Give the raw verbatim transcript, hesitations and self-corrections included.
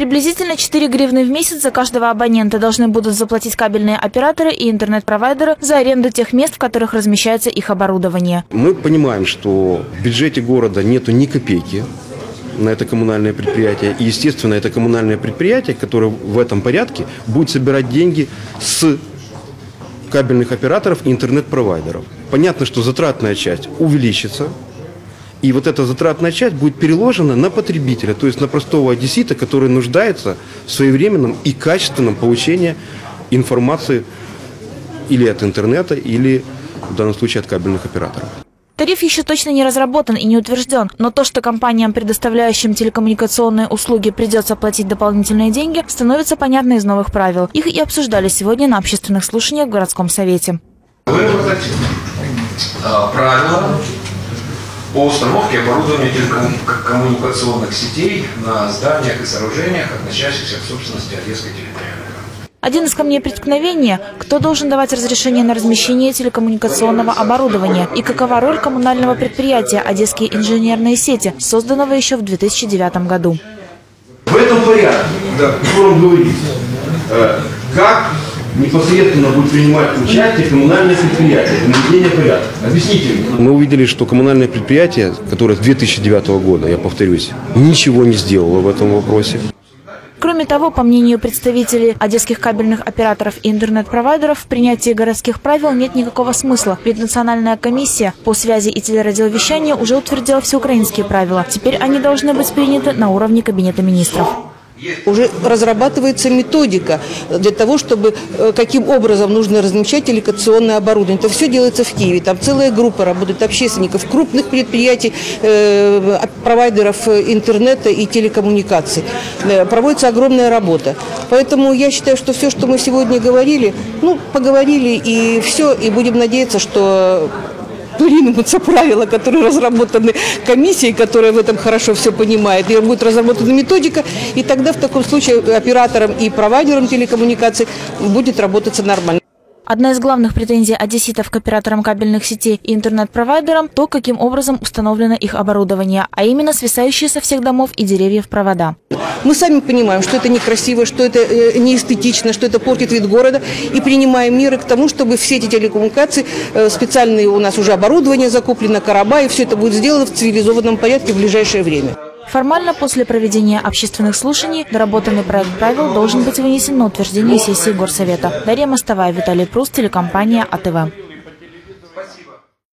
Приблизительно четыре гривны в месяц за каждого абонента должны будут заплатить кабельные операторы и интернет-провайдеры за аренду тех мест, в которых размещается их оборудование. Мы понимаем, что в бюджете города нету ни копейки на это коммунальное предприятие. И, естественно, это коммунальное предприятие, которое в этом порядке будет собирать деньги с кабельных операторов и интернет-провайдеров. Понятно, что затратная часть увеличится. И вот эта затратная часть будет переложена на потребителя, то есть на простого одессита, который нуждается в своевременном и качественном получении информации или от интернета, или в данном случае от кабельных операторов. Тариф еще точно не разработан и не утвержден, но то, что компаниям, предоставляющим телекоммуникационные услуги, придется платить дополнительные деньги, становится понятно из новых правил. Их и обсуждали сегодня на общественных слушаниях в городском совете. Выработать правила по установке оборудования телекоммуникационных сетей на зданиях и сооружениях, относящихся к собственности Одесской территориальной громады. Один из камней преткновения – кто должен давать разрешение на размещение телекоммуникационного оборудования и какова роль коммунального предприятия «Одесские инженерные сети», созданного еще в две тысячи девятом году. В этом порядке, о котором говорится, как непосредственно будет принимать участие коммунальное предприятие в наведении порядка. Объясните мне. Мы увидели, что коммунальное предприятие, которое с две тысячи девятого года, я повторюсь, ничего не сделало в этом вопросе. Кроме того, по мнению представителей одесских кабельных операторов и интернет-провайдеров, в принятии городских правил нет никакого смысла, ведь Национальная комиссия по связи и телерадиовещанию уже утвердила всеукраинские правила. Теперь они должны быть приняты на уровне Кабинета министров. Уже разрабатывается методика для того, чтобы каким образом нужно размещать телекоммуникационное оборудование. Это все делается в Киеве. Там целая группа работает общественников, крупных предприятий, провайдеров интернета и телекоммуникаций. Проводится огромная работа. Поэтому я считаю, что все, что мы сегодня говорили, ну, поговорили и все, и будем надеяться, что примутся правила, которые разработаны комиссией, которая в этом хорошо все понимает, и будет разработана методика, и тогда в таком случае операторам и провайдерам телекоммуникаций будет работаться нормально. Одна из главных претензий одесситов к операторам кабельных сетей и интернет-провайдерам – то, каким образом установлено их оборудование, а именно свисающие со всех домов и деревьев провода. Мы сами понимаем, что это некрасиво, что это неэстетично, что это портит вид города, и принимаем меры к тому, чтобы все эти телекоммуникации, специальные у нас уже оборудование закуплено, короба, и все это будет сделано в цивилизованном порядке в ближайшее время. Формально после проведения общественных слушаний доработанный проект правил должен быть вынесен на утверждение сессии Горсовета. Дарья Мостова, Виталий Прус, телекомпания А Т В.